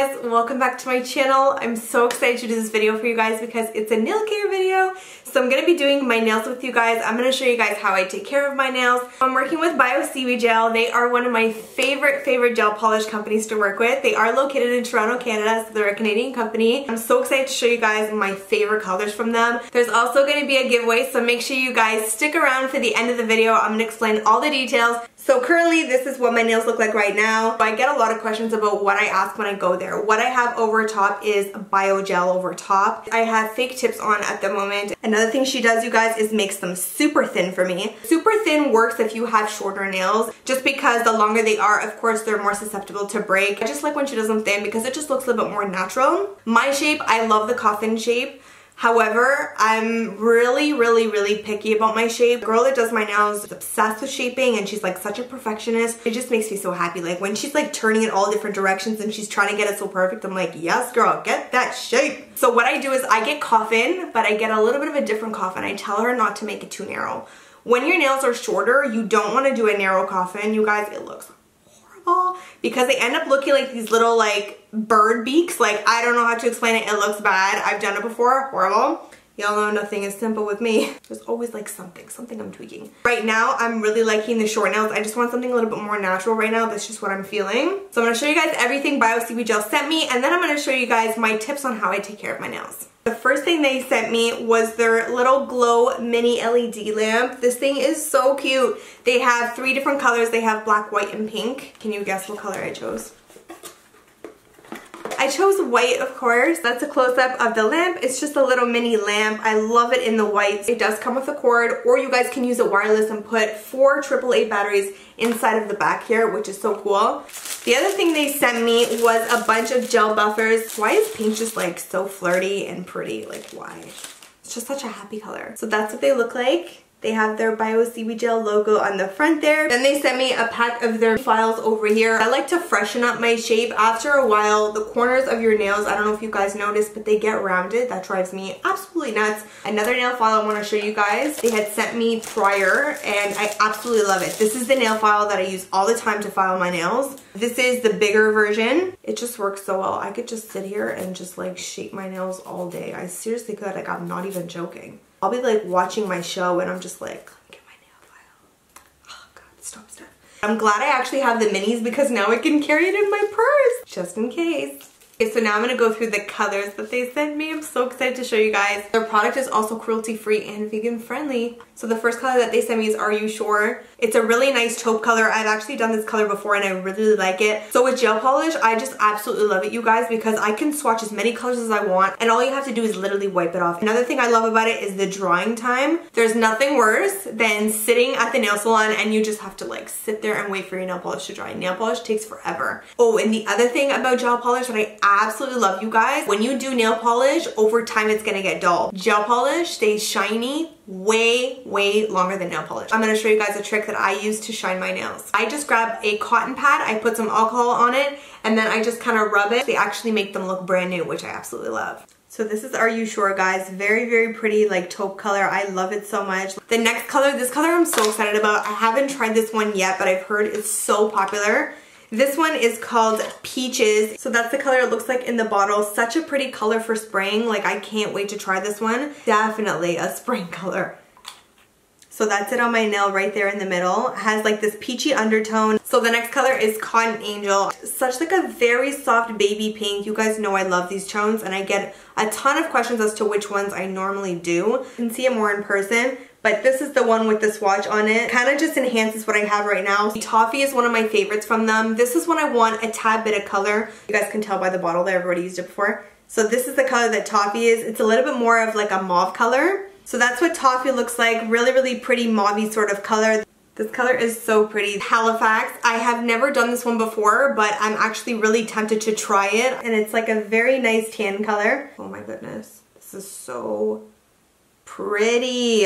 guys, welcome back to my channel. I'm so excited to do this video for you guys because it's a nail care video. So I'm going to be doing my nails with you guys. I'm going to show you guys how I take care of my nails. I'm working with Bio Seaweed Gel. They are one of my favorite gel polish companies to work with. They are located in Toronto, Canada, so they're a Canadian company. I'm so excited to show you guys my favorite colors from them. There's also going to be a giveaway, so make sure you guys stick around for the end of the video. I'm going to explain all the details. So currently, this is what my nails look like right now. I get a lot of questions about what I ask when I go there. What I have over top is bio gel over top. I have fake tips on at the moment. Another thing she does, you guys, is makes them super thin for me. Super thin works if you have shorter nails, just because the longer they are, of course, they're more susceptible to break. I just like when she does them thin because it just looks a little bit more natural. My shape, I love the coffin shape. However, I'm really picky about my shape. The girl that does my nails is obsessed with shaping and she's like such a perfectionist. It just makes me so happy. Like when she's like turning it all different directions and she's trying to get it so perfect, I'm like, yes girl, get that shape. So what I do is I get coffin, but I get a little bit of a different coffin. I tell her not to make it too narrow. When your nails are shorter, you don't want to do a narrow coffin. You guys, it looks horrible because they end up looking like these little like bird beaks. Like, I don't know how to explain it. It looks bad. I've done it before. Horrible. Y'all know nothing is simple with me. There's always like something I'm tweaking. Right now, I'm really liking the short nails. I just want something a little bit more natural right now. That's just what I'm feeling. So I'm going to show you guys everything Bio Seaweed Gel sent me, and then I'm going to show you guys my tips on how I take care of my nails. The first thing they sent me was their little glow mini LED lamp. This thing is so cute. They have three different colors. They have black, white, and pink. Can you guess what color I chose? I chose white, of course. That's a close-up of the lamp. It's just a little mini lamp. I love it in the whites. It does come with a cord, or you guys can use it wireless and put 4 AAA batteries inside of the back here, which is so cool. The other thing they sent me was a bunch of gel buffers. Why is pink just like so flirty and pretty? Like, why? It's just such a happy color. So that's what they look like. They have their Bio Seaweed Gel logo on the front there. Then they sent me a pack of their files over here. I like to freshen up my shape. After a while, the corners of your nails, I don't know if you guys noticed, but they get rounded. That drives me absolutely nuts. Another nail file I want to show you guys, they had sent me prior, and I absolutely love it. This is the nail file that I use all the time to file my nails. This is the bigger version. It just works so well. I could just sit here and just like shape my nails all day. I seriously could. Like, I'm not even joking. I'll be like watching my show and I'm just like, let me get my nail file. Oh god, stop, stop. I'm glad I actually have the minis because now I can carry it in my purse, just in case. Okay, so now I'm gonna go through the colors that they sent me. I'm so excited to show you guys. Their product is also cruelty-free and vegan-friendly. So the first color that they sent me is Are You Sure? It's a really nice taupe color. I've actually done this color before and I really like it. So with gel polish, I just absolutely love it, you guys, because I can swatch as many colors as I want and all you have to do is literally wipe it off. Another thing I love about it is the drying time. There's nothing worse than sitting at the nail salon and you just have to like sit there and wait for your nail polish to dry. Nail polish takes forever. Oh, and the other thing about gel polish that I absolutely love, you guys, when you do nail polish, over time it's gonna get dull. Gel polish stays shiny way longer than nail polish. I'm gonna show you guys a trick that I use to shine my nails. I just grab a cotton pad, I put some alcohol on it, and then I just kind of rub it. They actually make them look brand new, which I absolutely love. So this is Are You Sure, guys? Very pretty, like taupe color. I love it so much. The next color, this color I'm so excited about. I haven't tried this one yet, but I've heard it's so popular. This one is called Peaches. So that's the color it looks like in the bottle. Such a pretty color for spraying. Like, I can't wait to try this one. Definitely a spring color. So that's it on my nail right there in the middle. It has like this peachy undertone. So the next color is Cotton Angel. Such like a very soft baby pink. You guys know I love these tones and I get a ton of questions as to which ones I normally do. You can see it more in person. But this is the one with the swatch on it. Kind of just enhances what I have right now. The Toffee is one of my favorites from them. This is when I want a tad bit of color. You guys can tell by the bottle there, I've already used it before. So this is the color that Toffee is. It's a little bit more of like a mauve color. So that's what Toffee looks like. Really pretty mauvey sort of color. This color is so pretty. Halifax. I have never done this one before, but I'm actually really tempted to try it. And it's like a very nice tan color. Oh my goodness. This is so pretty.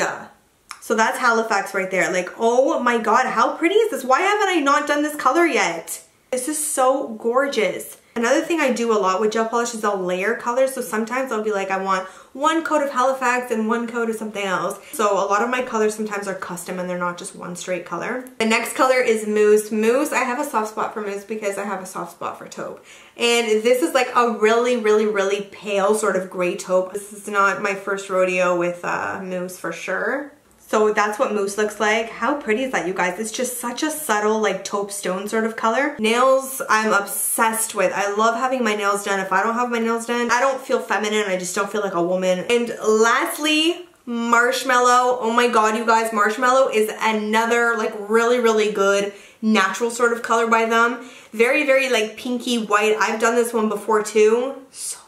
So that's Halifax right there. Like, oh my god, how pretty is this? Why haven't I not done this color yet? This is so gorgeous. Another thing I do a lot with gel polish is I'll layer colors. So sometimes I'll be like, I want one coat of Halifax and one coat of something else. So a lot of my colors sometimes are custom and they're not just one straight color. The next color is Mousse. Mousse, I have a soft spot for Mousse because I have a soft spot for taupe. And this is like a really pale sort of gray taupe. This is not my first rodeo with Mousse for sure. So that's what Mousse looks like. How pretty is that, you guys? It's just such a subtle, like taupe stone sort of color. Nails, I'm obsessed with. I love having my nails done. If I don't have my nails done, I don't feel feminine. I just don't feel like a woman. And lastly, Marshmallow. Oh my God, you guys, Marshmallow is another like really good natural sort of color by them. Very like pinky white. I've done this one before too. So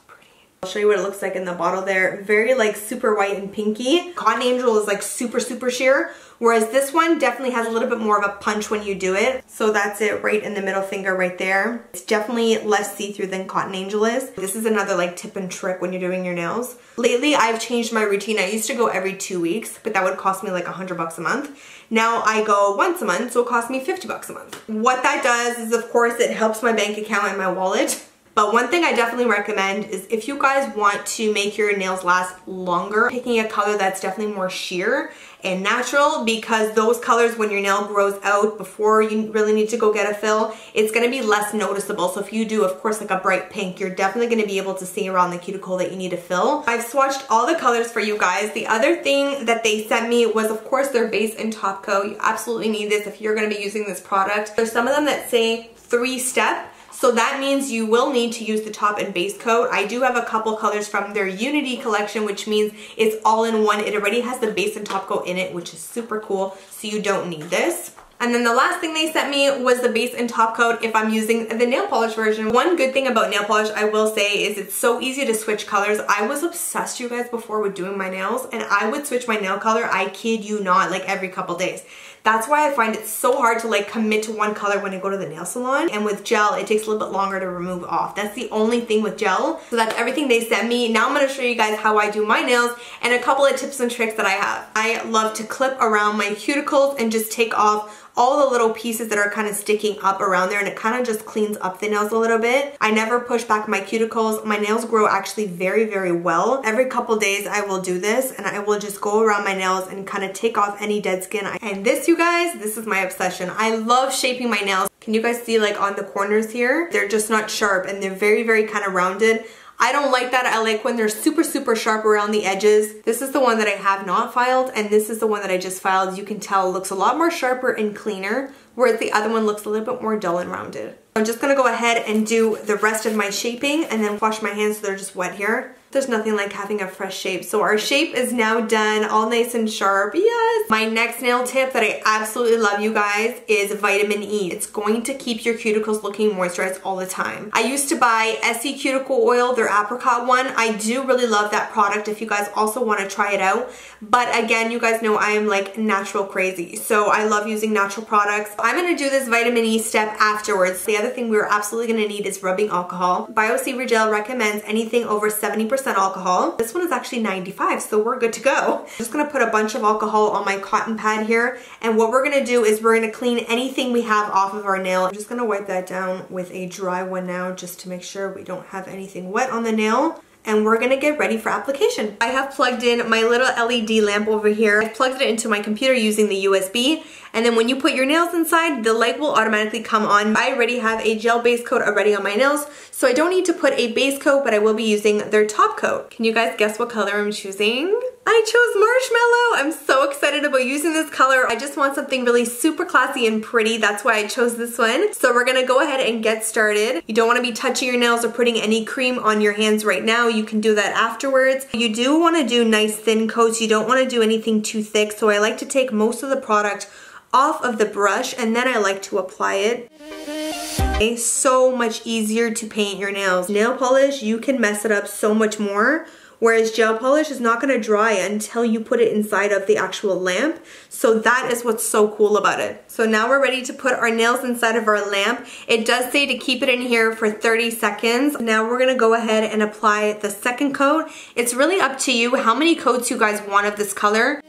I'll show you what it looks like in the bottle there. Very like super white and pinky. Cotton Angel is like super sheer, whereas this one definitely has a little bit more of a punch when you do it. So that's it right in the middle finger right there. It's definitely less see-through than Cotton Angel is. This is another like tip and trick when you're doing your nails. Lately I've changed my routine. I used to go every 2 weeks, but that would cost me like $100 a month. Now I go once a month, so it costs me $50 a month. What that does is of course it helps my bank account and my wallet. But one thing I definitely recommend is if you guys want to make your nails last longer, picking a color that's definitely more sheer and natural, because those colors, when your nail grows out before you really need to go get a fill, it's gonna be less noticeable. So if you do, of course, like a bright pink, you're definitely gonna be able to see around the cuticle that you need to fill. I've swatched all the colors for you guys. The other thing that they sent me was, of course, their base and top coat. You absolutely need this if you're gonna be using this product. There's some of them that say 3-step. So that means you will need to use the top and base coat. I do have a couple colors from their Unity collection, which means it's all in one. It already has the base and top coat in it, which is super cool, so you don't need this. And then the last thing they sent me was the base and top coat if I'm using the nail polish version. One good thing about nail polish, I will say, is it's so easy to switch colors. I was obsessed, you guys, before with doing my nails, and I would switch my nail color, I kid you not, like every couple days. That's why I find it so hard to like commit to one color when I go to the nail salon. And with gel, it takes a little bit longer to remove off. That's the only thing with gel. So that's everything they sent me. Now I'm gonna show you guys how I do my nails and a couple of tips and tricks that I have. I love to clip around my cuticles and just take off all the little pieces that are kind of sticking up around there, and it kind of just cleans up the nails a little bit. I never push back my cuticles. My nails grow actually very well. Every couple days I will do this, and I will just go around my nails and kind of take off any dead skin. And this, you guys, this is my obsession. I love shaping my nails. Can you guys see like on the corners here? They're just not sharp, and they're very kind of rounded. I don't like that. I like when they're super sharp around the edges. This is the one that I have not filed, and this is the one that I just filed. You can tell it looks a lot more sharper and cleaner, whereas the other one looks a little bit more dull and rounded. I'm just gonna go ahead and do the rest of my shaping and then wash my hands so they're just wet here. There's nothing like having a fresh shape. So our shape is now done, all nice and sharp. Yes! My next nail tip that I absolutely love, you guys, is Vitamin E. It's going to keep your cuticles looking moisturized all the time. I used to buy Essie cuticle oil, their apricot one. I do really love that product if you guys also want to try it out. But again, you guys know I am like natural crazy. So I love using natural products. I'm going to do this Vitamin E step afterwards. The other thing we're absolutely going to need is rubbing alcohol. Bio Seaweed Gel recommends anything over 70% alcohol. This one is actually 95, so we're good to go. I'm just gonna put a bunch of alcohol on my cotton pad here, and what we're gonna do is we're gonna clean anything we have off of our nail. I'm just gonna wipe that down with a dry one now just to make sure we don't have anything wet on the nail. And we're gonna get ready for application. I have plugged in my little LED lamp over here. I've plugged it into my computer using the USB, and then when you put your nails inside, the light will automatically come on. I already have a gel base coat already on my nails, so I don't need to put a base coat, but I will be using their top coat. Can you guys guess what color I'm choosing? I chose Marshmallow. I'm so excited about using this color. I just want something really super classy and pretty. That's why I chose this one. So we're gonna go ahead and get started. You don't wanna be touching your nails or putting any cream on your hands right now. You can do that afterwards. You do wanna do nice thin coats. You don't wanna do anything too thick. So I like to take most of the product off of the brush, and then I like to apply it. It's so much easier to paint your nails. Nail polish, you can mess it up so much more. Whereas gel polish is not gonna dry until you put it inside of the actual lamp. So that is what's so cool about it. So now we're ready to put our nails inside of our lamp. It does say to keep it in here for 30 seconds. Now we're gonna go ahead and apply the second coat. It's really up to you how many coats you guys want of this color.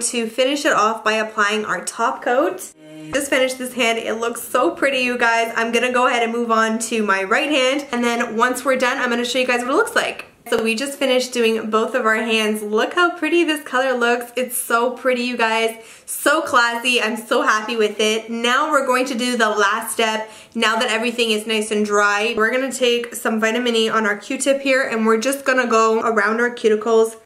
To finish it off by applying our top coat. Just finished this hand. It looks so pretty, you guys. I'm gonna go ahead and move on to my right hand, and then once we're done, I'm gonna show you guys what it looks like. So we just finished doing both of our hands. Look how pretty this color looks. It's so pretty, you guys. So classy. I'm so happy with it. Now we're going to do the last step. Now that everything is nice and dry, we're gonna take some vitamin E on our Q-tip here, and we're just gonna go around our cuticles.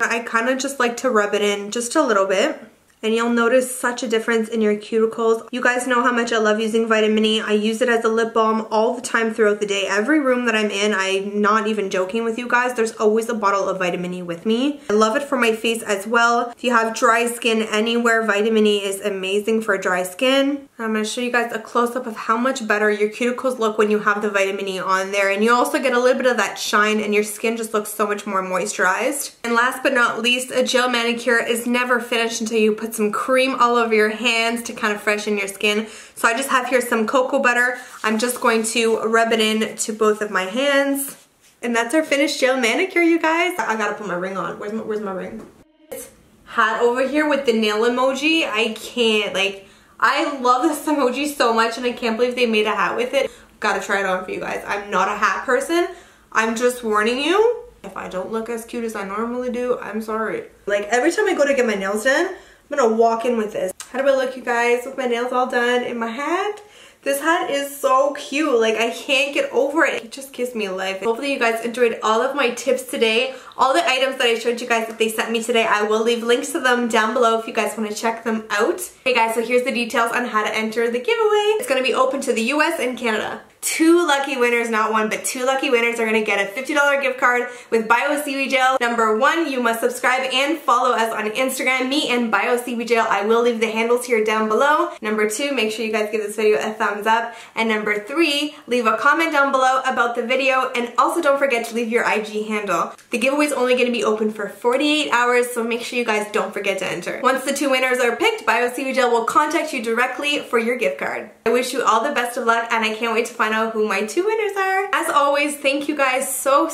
I kind of just like to rub it in just a little bit. And you'll notice such a difference in your cuticles. You guys know how much I love using vitamin E. I use it as a lip balm all the time throughout the day. Every room that I'm in, I'm not even joking with you guys, there's always a bottle of vitamin E with me. I love it for my face as well. If you have dry skin anywhere, vitamin E is amazing for dry skin. I'm gonna show you guys a close-up of how much better your cuticles look when you have the vitamin E on there. And you also get a little bit of that shine, and your skin just looks so much more moisturized. And last but not least, a gel manicure is never finished until you put some cream all over your hands to kind of freshen your skin. So I just have here some cocoa butter. I'm just going to rub it in to both of my hands. And that's our finished gel manicure, you guys. I gotta put my ring on. Where's my ring? It's hat over here with the nail emoji. I can't, like, I love this emoji so much, and I can't believe they made a hat with it. Gotta try it on for you guys. I'm not a hat person. I'm just warning you. If I don't look as cute as I normally do, I'm sorry. Like, every time I go to get my nails done, I'm gonna walk in with this. How do I look, you guys, with my nails all done in my hat? This hat is so cute. Like, I can't get over it. It just gives me life. Hopefully you guys enjoyed all of my tips today. All the items that I showed you guys that they sent me today, I will leave links to them down below if you guys want to check them out. Hey guys, so here's the details on how to enter the giveaway. It's gonna be open to the US and Canada. Two lucky winners, not one, but two lucky winners are gonna get a $50 gift card with Bio Seaweed Gel. Number one, you must subscribe and follow us on Instagram, me and Bio Seaweed Gel. I will leave the handles here down below. Number two, make sure you guys give this video a thumbs up. And number three, leave a comment down below about the video, and also don't forget to leave your IG handle. The giveaway is only gonna be open for 48 hours, so make sure you guys don't forget to enter. Once the two winners are picked, Bio Seaweed Gel will contact you directly for your gift card. I wish you all the best of luck, and I can't wait to find out who my two winners are. As always, thank you guys so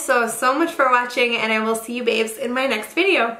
much for watching, and I will see you babes in my next video.